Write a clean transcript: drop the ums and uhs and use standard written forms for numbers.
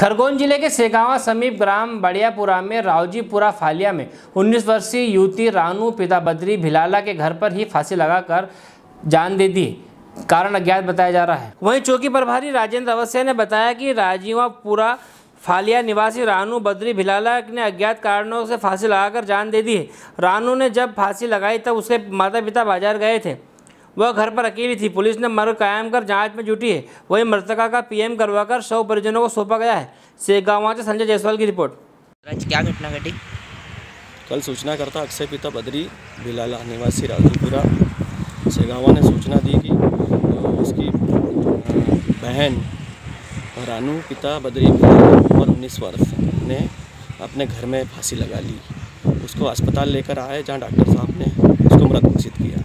खरगोन जिले के सेगांव समीप ग्राम बड़ियापुरा में रावजीपुरा फालिया में 19 वर्षीय युवती रानू पिता बद्री भिलाला के घर पर ही फांसी लगाकर जान दे दी। कारण अज्ञात बताया जा रहा है। वहीं चौकी प्रभारी राजेंद्र अवस्थी ने बताया कि राजीवापुरा फालिया निवासी रानू बद्री भिलाला ने अज्ञात कारणों से फांसी लगाकर जान दे दी है। रानू ने जब फांसी लगाई तब उसके माता पिता बाजार गए थे, वह घर पर अकेली थी। पुलिस ने मर्ग कायम कर जांच में जुटी है। वहीं मृतका का पीएम करवाकर शव परिजनों को सौंपा गया है। सेगांव से संजय जायसवाल की रिपोर्ट। क्या घटना घटी? कल सूचनाकर्ता अक्षय पिता बद्री भिलाला निवासी राजूपुरा सेगांव ने सूचना दी कि उसकी बहन रानू पिता बद्री भिलाला और 19 वर्ष ने अपने घर में फांसी लगा ली। उसको अस्पताल लेकर आए, जहाँ डॉक्टर साहब ने उसको मृत घोषित किया।